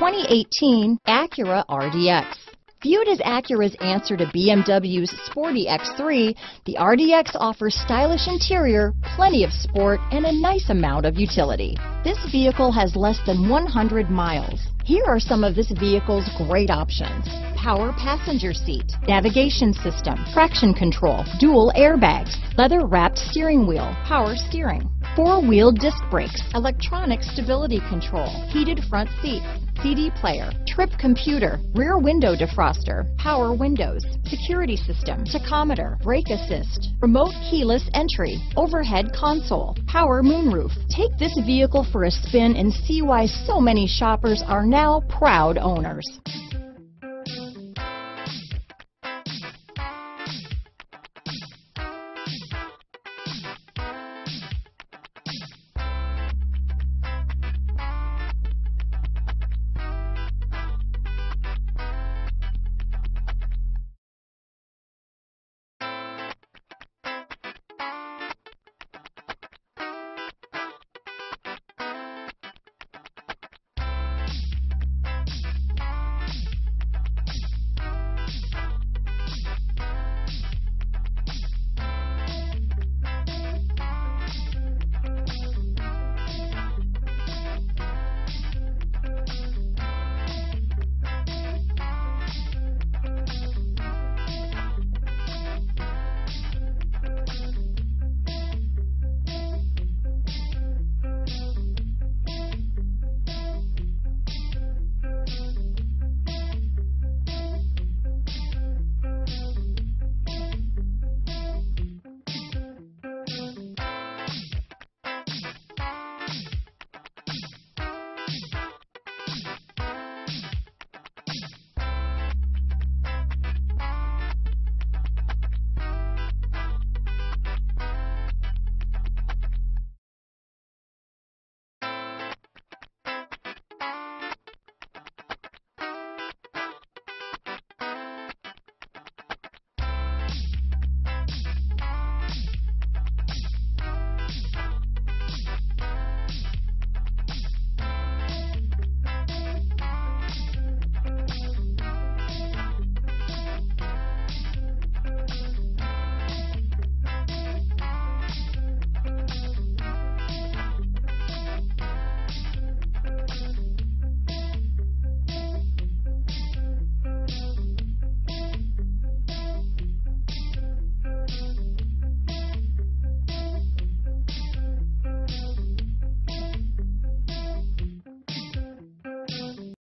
2018 Acura RDX. Viewed as Acura's answer to BMW's sporty X3, the RDX offers stylish interior, plenty of sport, and a nice amount of utility. This vehicle has less than 100 miles. Here are some of this vehicle's great options: power passenger seat, navigation system, traction control, dual airbags, leather-wrapped steering wheel, power steering, four-wheel disc brakes, electronic stability control, heated front seats, CD player, trip computer, rear window defroster, power windows, security system, tachometer, brake assist, remote keyless entry, overhead console, power moonroof. Take this vehicle for a spin and see why so many shoppers are now proud owners.